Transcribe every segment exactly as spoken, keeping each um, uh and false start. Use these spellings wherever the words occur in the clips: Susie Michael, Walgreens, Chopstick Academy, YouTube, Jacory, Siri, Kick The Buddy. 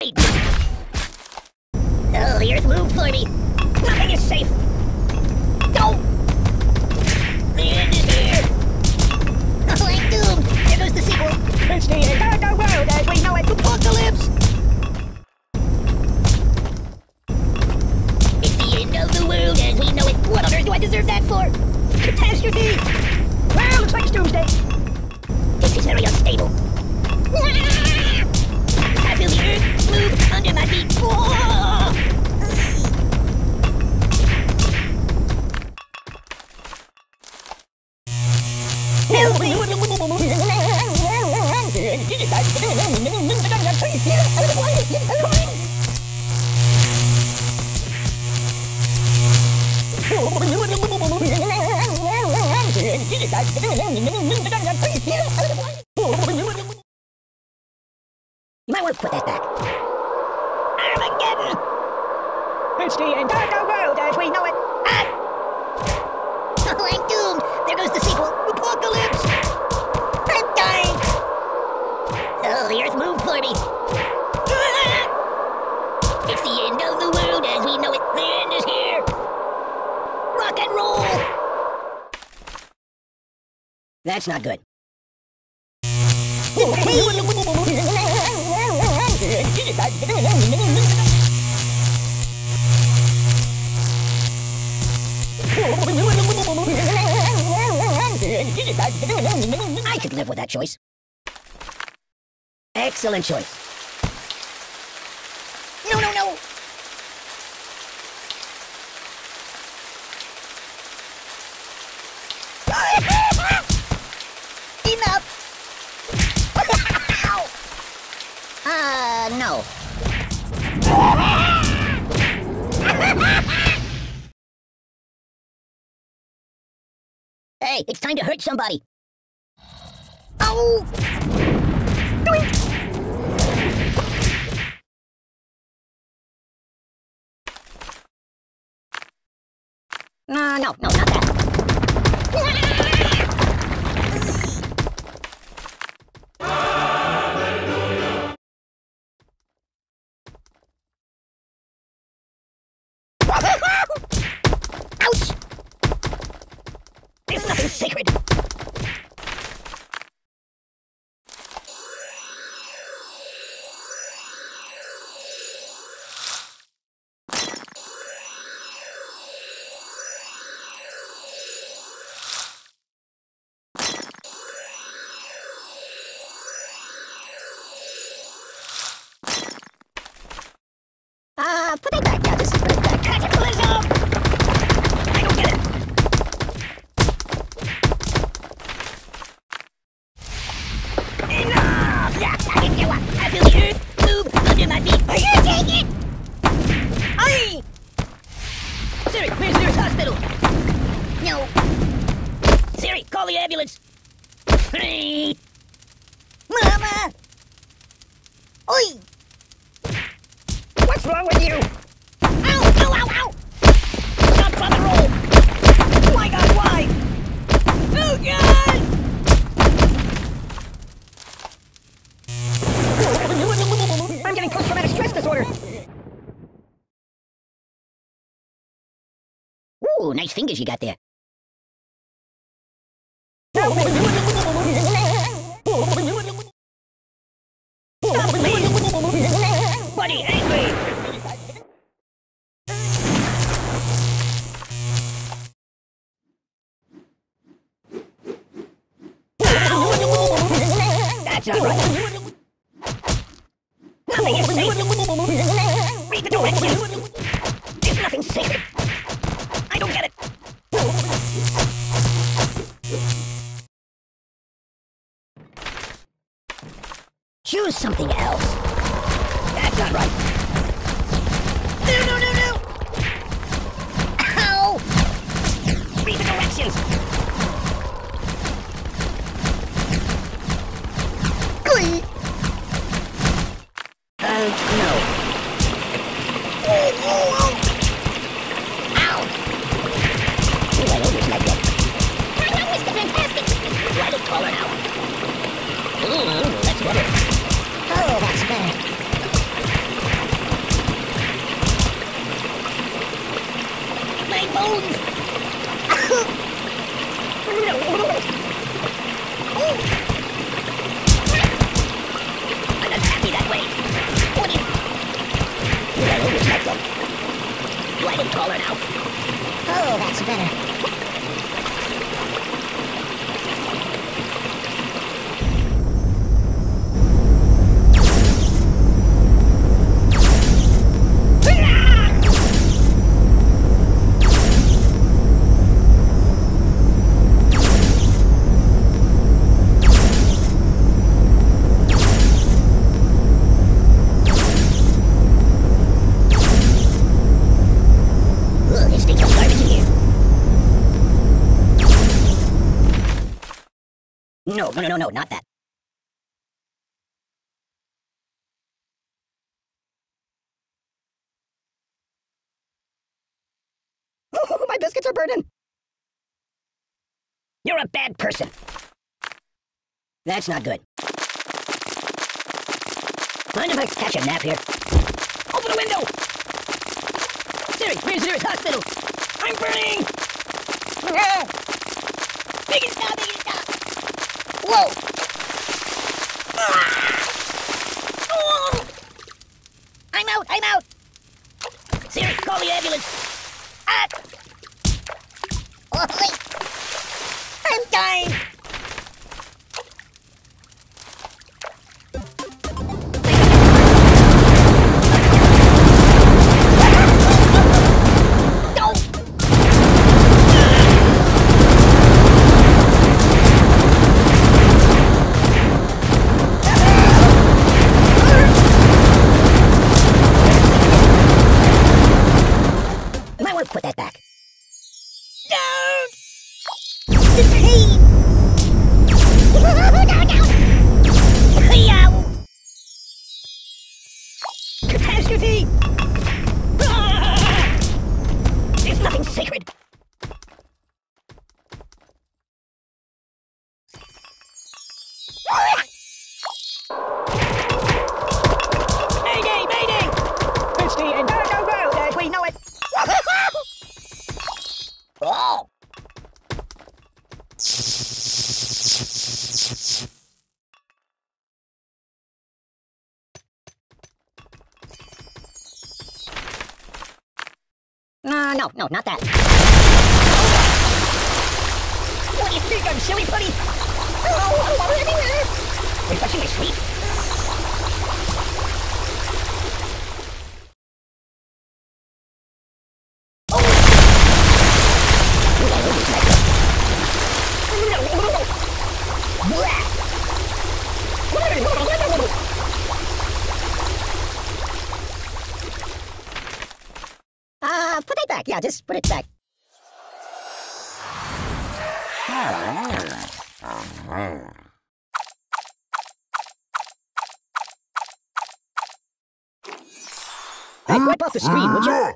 Oh, the earth moved for me. Nothing is safe. Don't. The end is here. Oh, I'm doomed. Here goes the sequel. It's the entire world as we know it. Apocalypse. It's the end of the world as we know it. What on earth do I deserve that for? Catastrophe. Well, looks like it's doomsday. This is very unstable. I feel the earth move under my feet. Whoa! You might want to put that back. Armageddon! It's the entire world as we know it. Ah! Oh, I'm doomed. There goes the sequel. Apocalypse! I'm dying. Oh, the earth moved for me. It's the end of the world as we know it. The end is here. Rock and roll. That's not good. I could live with that choice. Excellent choice. No, no, no! Enough! Uh, no. Hey, it's time to hurt somebody. Oh! Doink! Uh, no, no, not that. Hallelujah. Ouch! There's nothing sacred. Uh, put it back. Yeah, this is right back. Cataclysm! I don't get it. Enough! Yeah, I can get one. I feel the earth move under my feet. Are you taking it? Aye! Siri, where's the nearest hospital? No. Siri, call the ambulance. Mama! Oi! What's wrong with you? Ow! Ow! Ow! Ow! Stop! Drop and roll! My God! Why? Oh God! I'm getting post-traumatic stress disorder. Ooh, nice fingers you got there. Stop, please. Buddy, angry. That's not right. Nothing is safe. Read the directions. There's nothing sacred. I don't get it. Choose something else. That's not right. No, no, no, no. Ow! Read the directions. Oh, that's bad. No, no, no, no, not that. Oh, my biscuits are burning. You're a bad person. That's not good. Mind if I catch a nap here? Open the window! Siri, where's Siri's hospital? I'm burning! Big it stop, big it stop! Whoa! Ah! Oh! I'm out! I'm out! Siri, call the ambulance! Ah! Oh, I'm dying! Uh, no, no, not that. What do you think? I'm silly putty? Oh, I'm everywhere. Refreshing my sleep. Oh! What? Put it back. Yeah, just put it back. Hey, wipe off the screen, would you?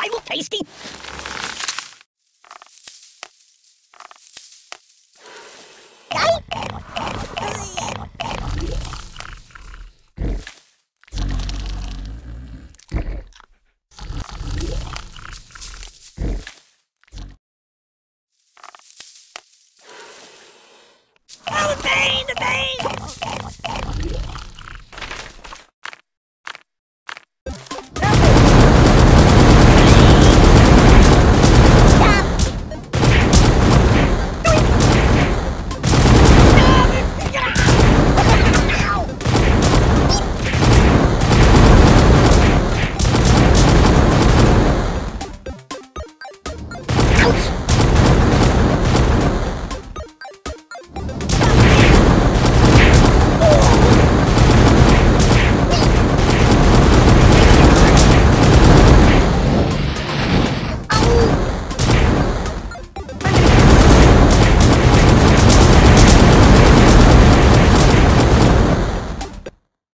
I look tasty. Oh, the pain, the pain.